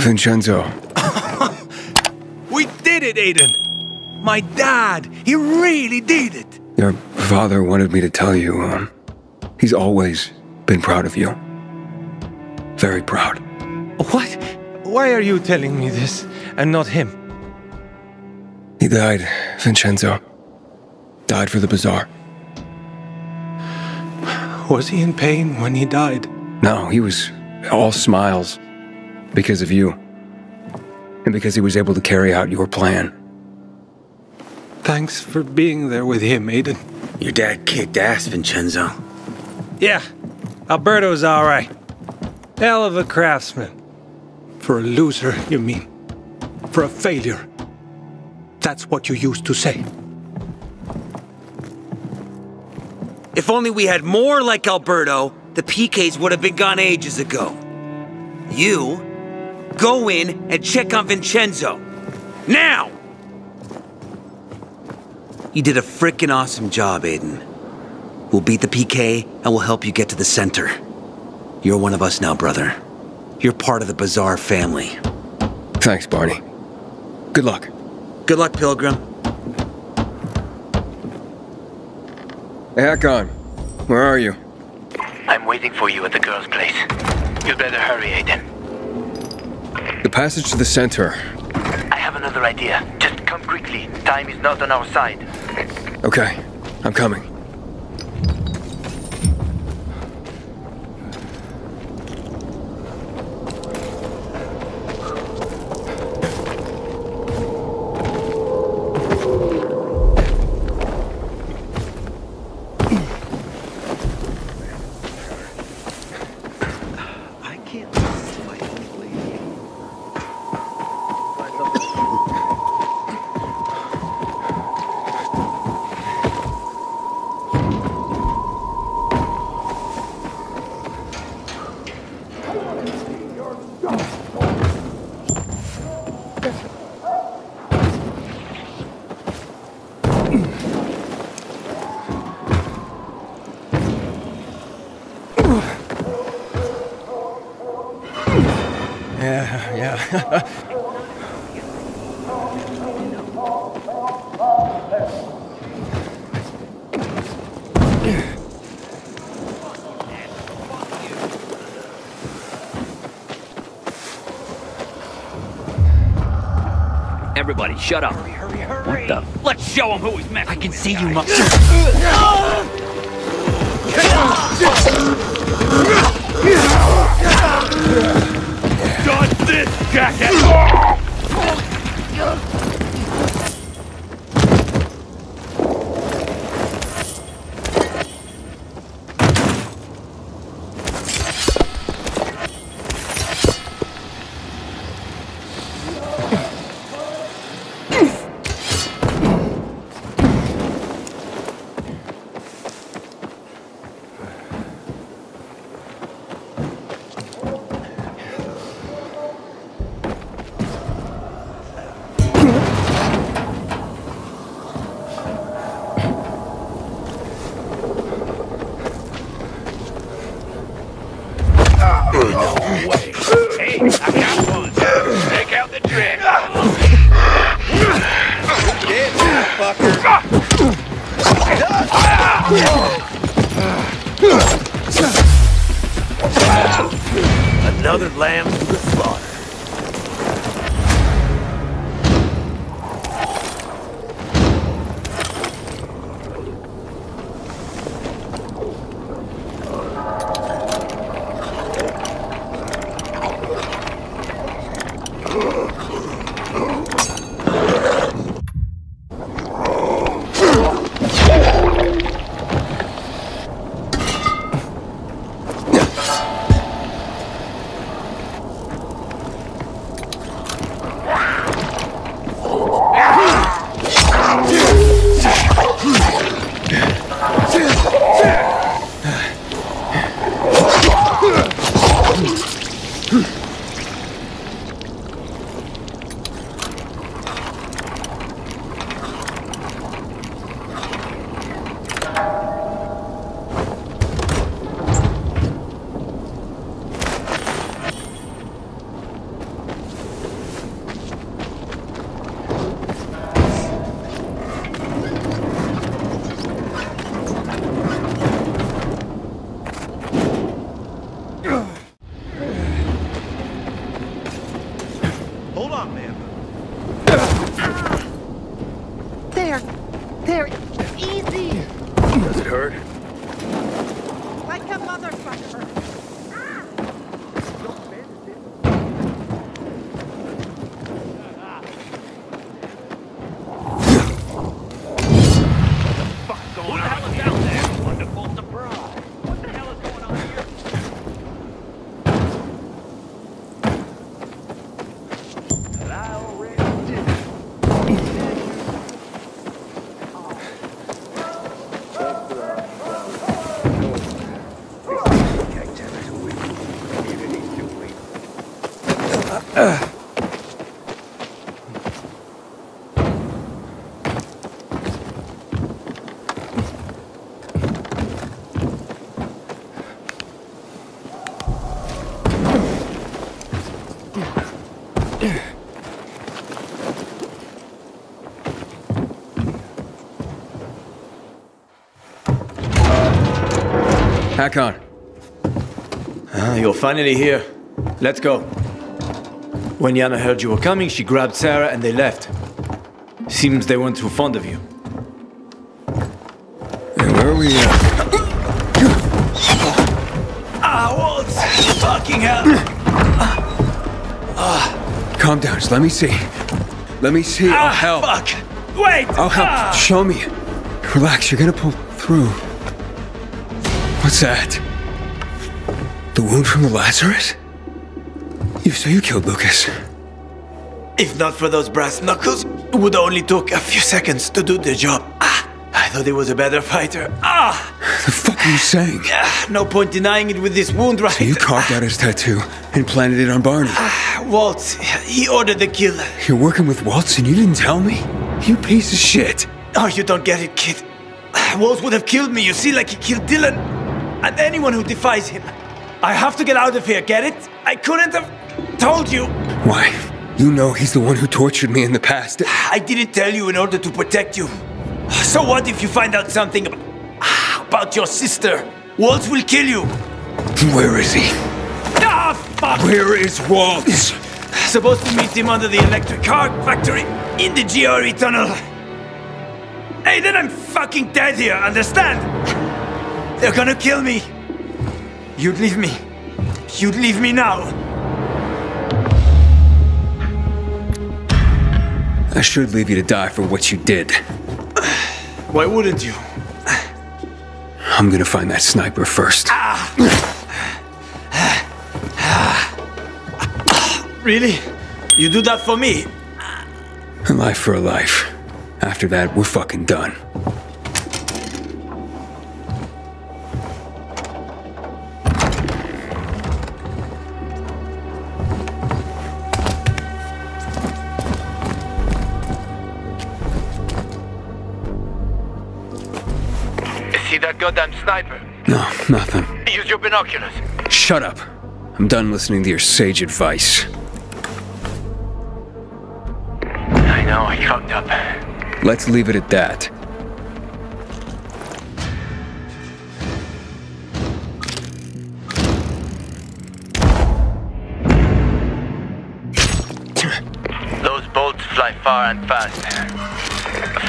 Vincenzo. We did it, Aiden! My dad, he really did it! Your father wanted me to tell you, he's always been proud of you. Very proud. What? Why are you telling me this, and not him? He died, Vincenzo. Died for the bazaar. Was he in pain when he died? No, he was all smiles. Because of you. And because he was able to carry out your plan. Thanks for being there with him, Aiden. Your dad kicked ass, Vincenzo. Yeah, Alberto's alright. Hell of a craftsman. For a loser, you mean. For a failure. That's what you used to say. If only we had more like Alberto, the PKs would have been gone ages ago. You, go in and check on Vincenzo. Now! You did a frickin' awesome job, Aiden. We'll beat the PK, and we'll help you get to the center. You're one of us now, brother. You're part of the Bazaar family. Thanks, Barney. Good luck. Good luck, Pilgrim. Hey, Hakon. Where are you? I'm waiting for you at the girl's place. You'd better hurry, Aiden. The passage to the center. I have another idea. Just come quickly. Time is not on our side. Okay. I'm coming. Everybody, shut up. Hurry, hurry, hurry. What the? Let's show him who he's messing with. I can see you, Done this, jackass! There! There! Easy! Does it hurt? Like a motherfucker! Hakon. You'll find it here. Let's go. When Yana heard you were coming, she grabbed Sarah and they left. Seems they weren't too fond of you. And where are we at? Waltz! Fucking hell! Calm down, just let me see. Let me see. I'll help. Fuck! Wait! I'll help. Show me. Relax, you're gonna pull through. What's that? The wound from the Lazarus? So you killed Lucas. If not for those brass knuckles, it would only took a few seconds to do the job. I thought he was a better fighter. The fuck are you saying? No point denying it with this wound, right? So you carved out his tattoo and planted it on Barney. Waltz, he ordered the kill. You're working with Waltz and you didn't tell me? You piece of shit. Oh, you don't get it, kid. Waltz would have killed me, you see, like he killed Dylan. And anyone who defies him. I have to get out of here, get it? I couldn't have... told you! Why? You know he's the one who tortured me in the past. I didn't tell you in order to protect you. So what if you find out something about your sister? Waltz will kill you! Where is he? Fuck! Where is Waltz? Supposed to meet him under the electric car factory in the GRE Tunnel. Hey, then I'm fucking dead here, understand? They're gonna kill me. You'd leave me. You'd leave me now. I should leave you to die for what you did. Why wouldn't you? I'm gonna find that sniper first. Really? You do that for me? A life for a life. After that, we're fucking done. Goddamn sniper. No, nothing. Use your binoculars. Shut up. I'm done listening to your sage advice. I know, I fucked up. Let's leave it at that. Those bolts fly far and fast.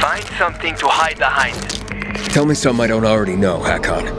Find something to hide behind. Tell me something I don't already know, Hakon.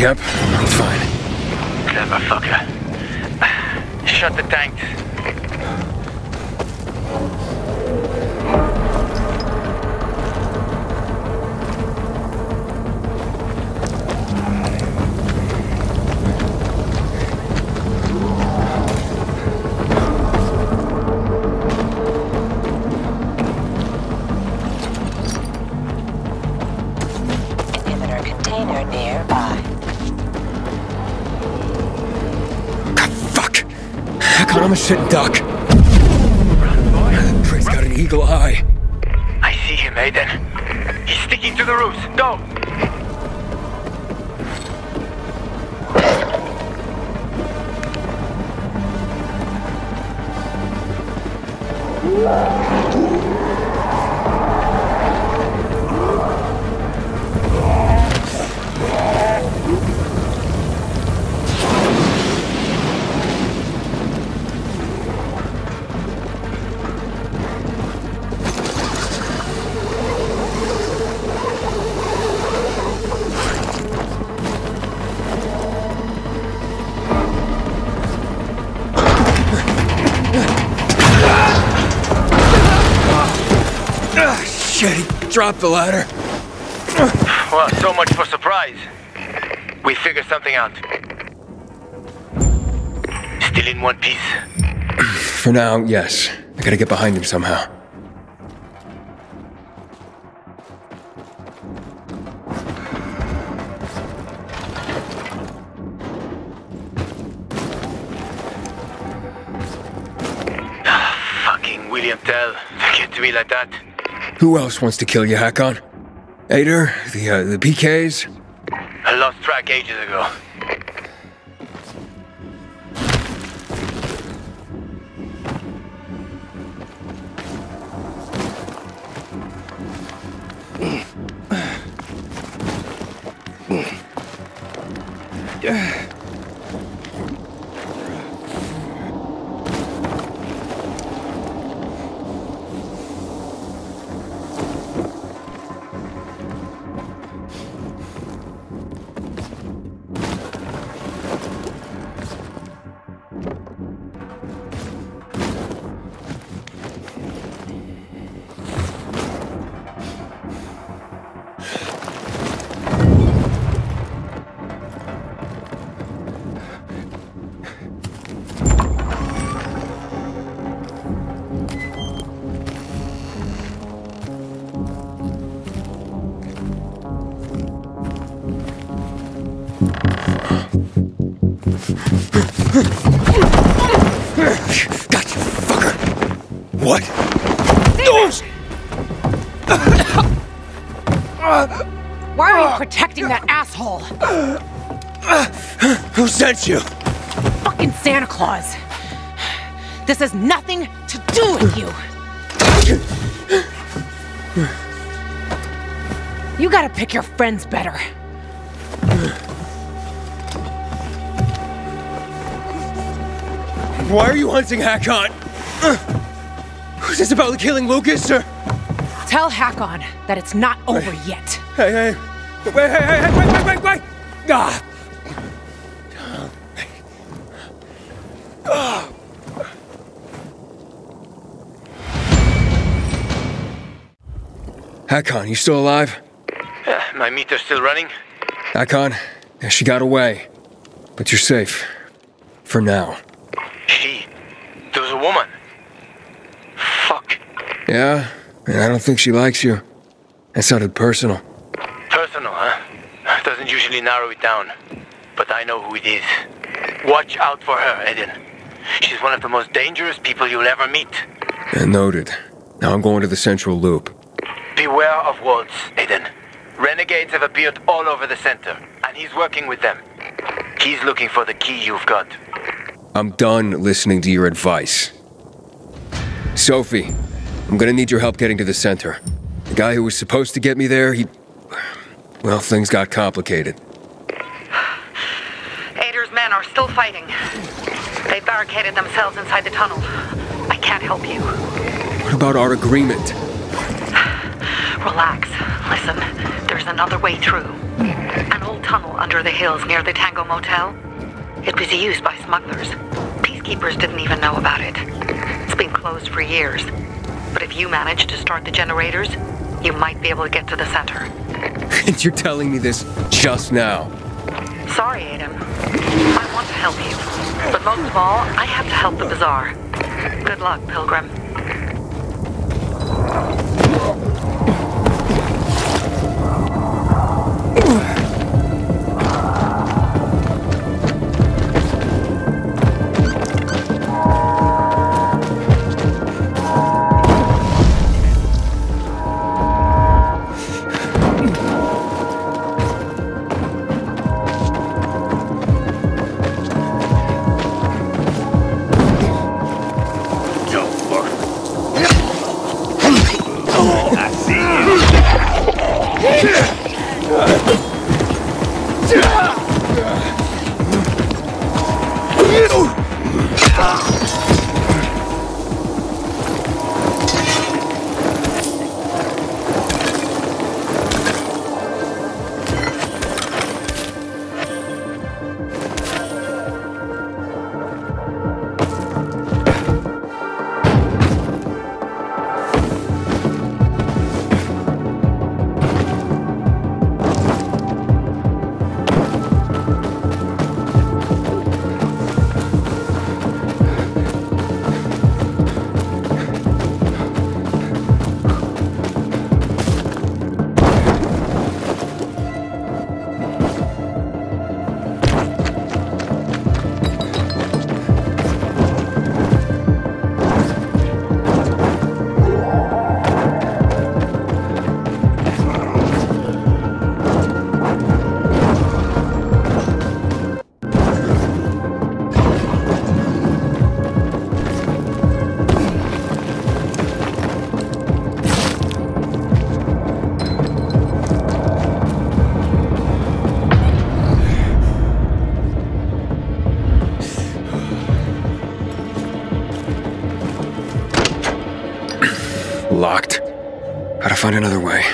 Yep, I'm fine. Clever fucker. Shut the tanks. dumb as shit duck. Run, boy. Trey's got an eagle eye. I see him, Aiden. He's sticking to the roofs. Go! Drop the ladder. Well, so much for surprise. We figured something out. Still in one piece? For now, yes. I gotta get behind him somehow. Fucking William Tell. Get to me like that. Who else wants to kill you, Hakon? Ader? The PKs? I lost track ages ago. Sent you. Fucking Santa Claus. This has nothing to do with you. You gotta pick your friends better. Why are you hunting Hakon? Is this about killing Lucas, or? Tell Hakon that it's not over yet. Hey, wait. Ah. Hakon, you still alive? My meter's still running. Hakon, she got away. But you're safe. For now. She? There was a woman. Fuck. Yeah? And I don't think she likes you. That sounded personal. Personal, huh? Doesn't usually narrow it down. But I know who it is. Watch out for her, Aiden. She's one of the most dangerous people you'll ever meet. Noted. Now I'm going to the central loop. Beware of Waltz, Aiden. Renegades have appeared all over the center, and he's working with them. He's looking for the key you've got. I'm done listening to your advice. Sophie, I'm gonna need your help getting to the center. The guy who was supposed to get me there, he... well, things got complicated. Ader's men are still fighting. They barricaded themselves inside the tunnel. I can't help you. What about our agreement? Relax. Listen, there's another way through. An old tunnel under the hills near the Tango Motel. It was used by smugglers. Peacekeepers didn't even know about it. It's been closed for years. But if you manage to start the generators, you might be able to get to the center. And you're telling me this just now? Sorry, Aiden. I want to help you. But most of all, I have to help the bazaar. Good luck, Pilgrim. Locked. Gotta find another way.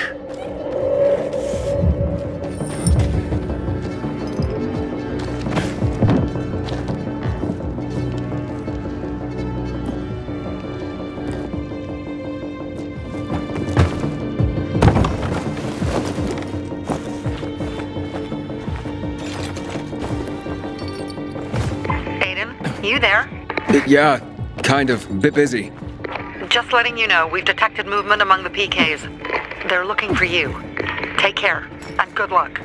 Aiden, you there? Yeah, kind of. A bit busy. Just letting you know, we've detected movement among the PKs. They're looking for you. Take care, and good luck.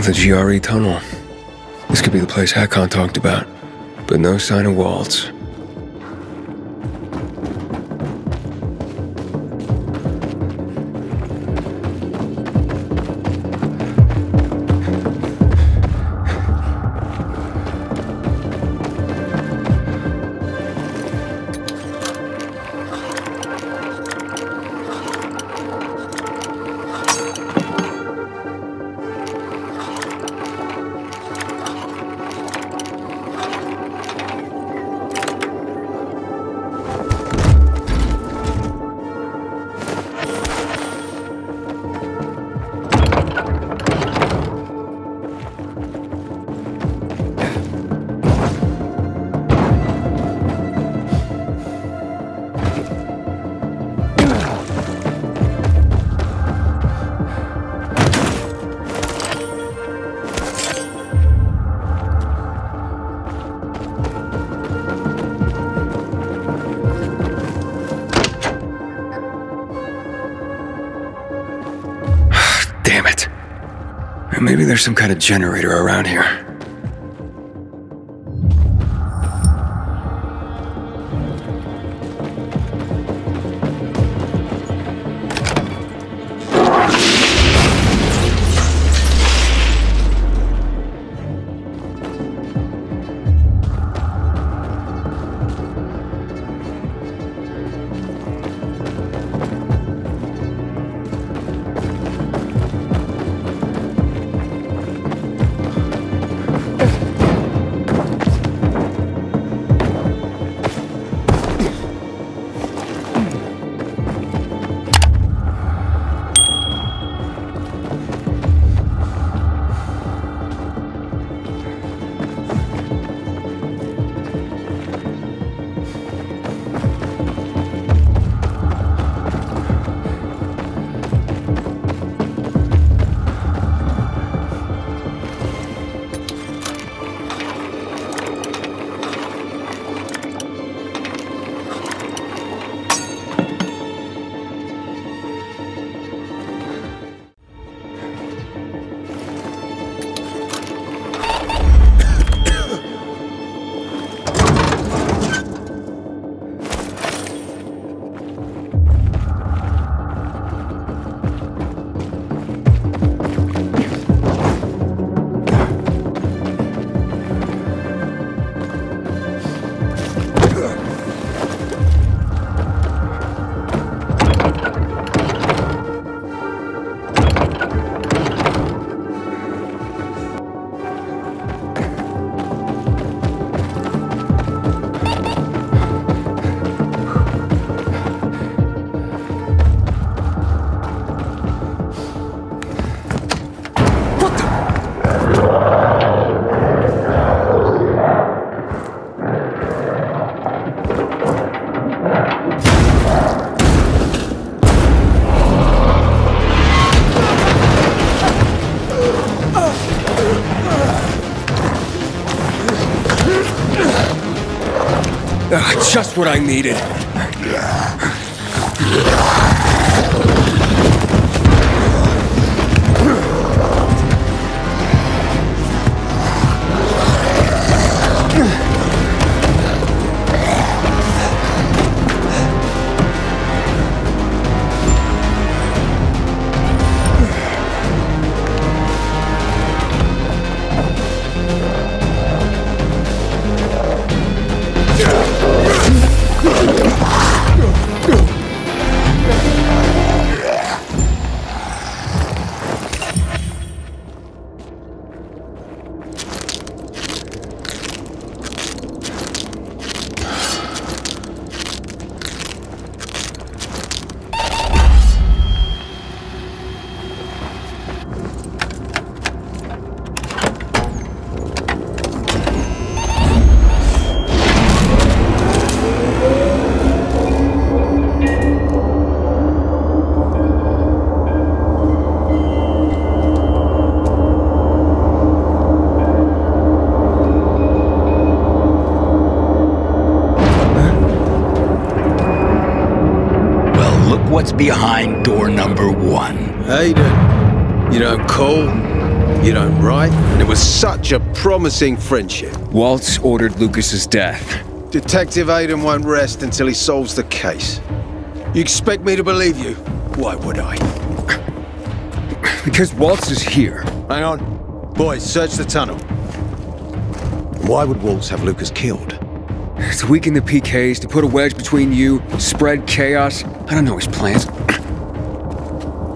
The GRE Tunnel. This could be the place Hakon talked about, but no sign of Waltz. Maybe there's some kind of generator around here. Just what I needed. Behind door number 1. Aiden, you don't call, you don't write, and it was such a promising friendship. Waltz ordered Lucas's death. Detective Aiden won't rest until he solves the case. You expect me to believe you? Why would I? Because Waltz is here. Hang on. Boys, search the tunnel. Why would Waltz have Lucas killed? To weaken the PKs, to put a wedge between you, spread chaos. I don't know his plans.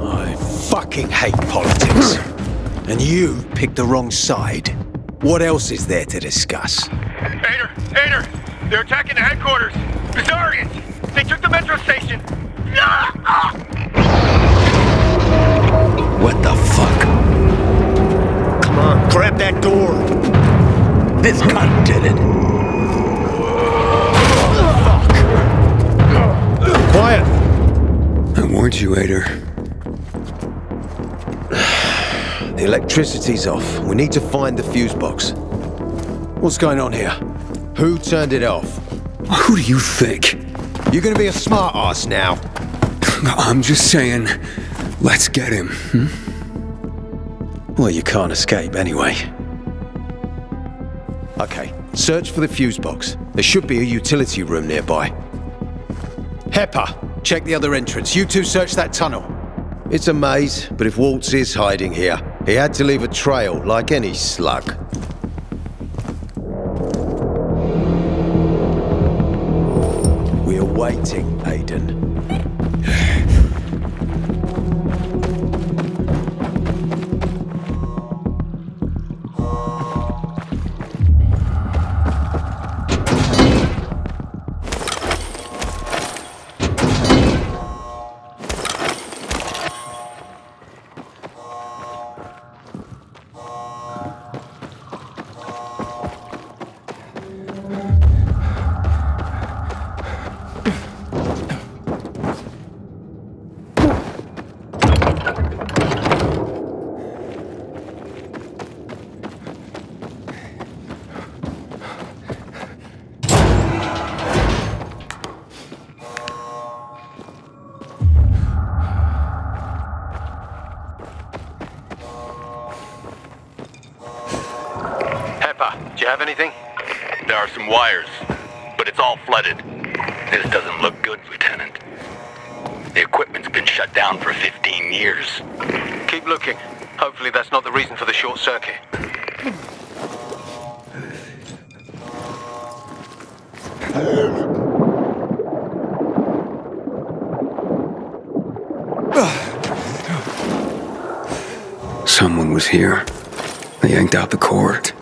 I fucking hate politics. And you picked the wrong side. What else is there to discuss? Ader! They're attacking the headquarters! The Zarians! They took the metro station! What the fuck? Come on, grab that door! This cunt did it! Quiet! I warned you, Ader. The electricity's off. We need to find the fuse box. What's going on here? Who turned it off? Who do you think? You're gonna be a smart ass now. No, I'm just saying, let's get him, Well, you can't escape anyway. Okay, search for the fuse box. There should be a utility room nearby. Pepper, check the other entrance. You two search that tunnel. It's a maze, but if Waltz is hiding here, he had to leave a trail like any slug. We're waiting, Aiden. Anything? There are some wires, but it's all flooded. This doesn't look good, Lieutenant. The equipment's been shut down for 15 years. Keep looking. Hopefully that's not the reason for the short circuit. Someone was here. They yanked out the cord.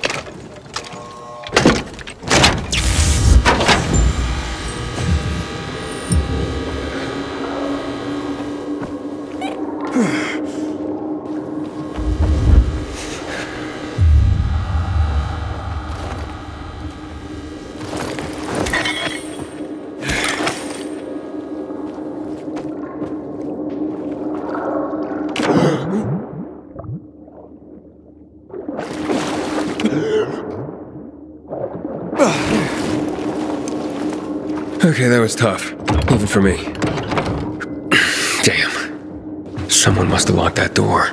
Okay, that was tough. Even for me. Damn. Someone must have locked that door.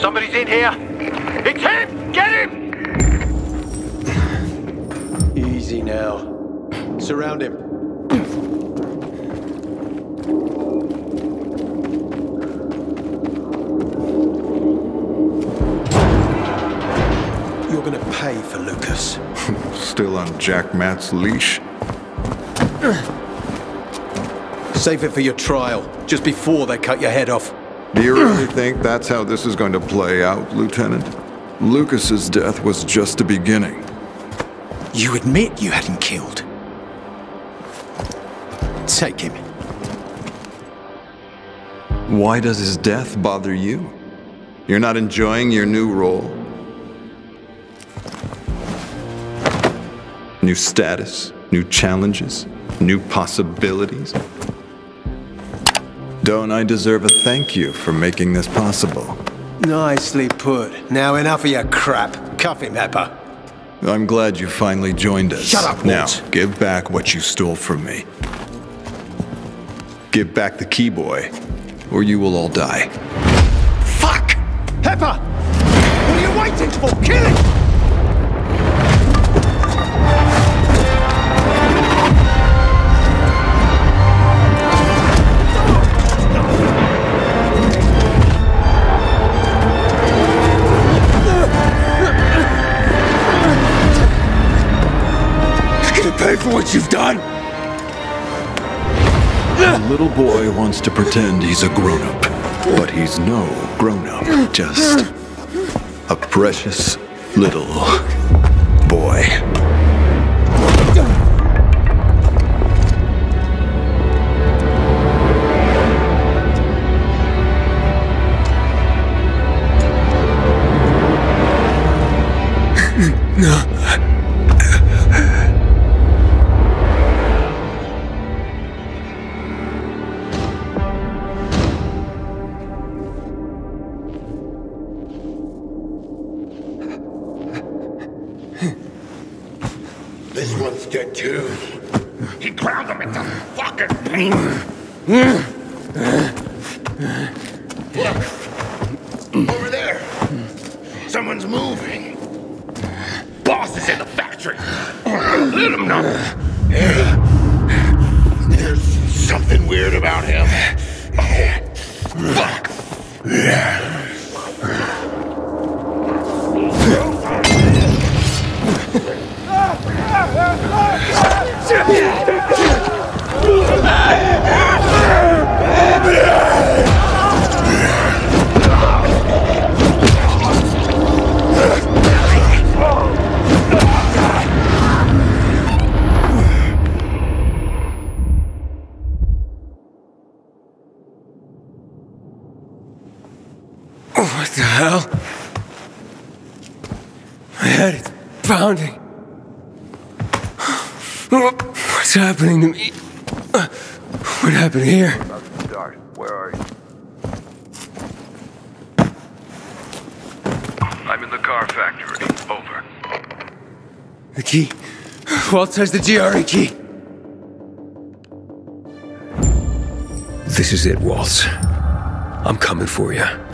Somebody's in here! It's him! Get him! Easy now. Surround him. You're gonna pay for Lucas. Still on Jack Matt's leash. Save it for your trial, just before they cut your head off. Do you really think that's how this is going to play out, Lieutenant? Lucas's death was just the beginning. You admit you hadn't killed. Take him. Why does his death bother you? You're not enjoying your new role? New status, new challenges, new possibilities. Don't I deserve a thank you for making this possible? Nicely put. Now enough of your crap. Cuff him, Pepper. I'm glad you finally joined us. Shut up, Waltz. Now, give back what you stole from me. Give back the key, boy, or you will all die. Fuck! Pepper! What are you waiting for? Kill him! For what you've done. The little boy wants to pretend he's a grown-up, but he's no grown-up, just a precious little boy. No. He ground him into fucking pain. Look. Over there. Someone's moving. Boss is in the factory. Let him know. There's something weird about him. Oh, fuck. What the hell? My head is pounding. What's happening to me? What happened here? Where are you? I'm in the car factory. Over. The key. Waltz has the GRE key. This is it, Waltz. I'm coming for you.